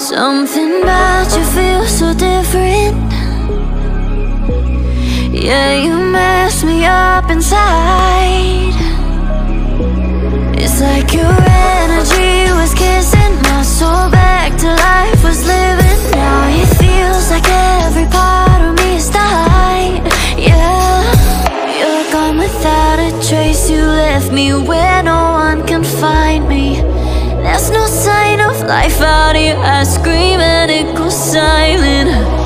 Something about you feels so different. Yeah, you mess me up inside. It's like your energy was kissing my soul back to life, was living. Now it feels like every part of me is dying. Yeah, you're gone without a trace. You left me where no one can find me. There's no sign of life out here. I scream and it goes silent.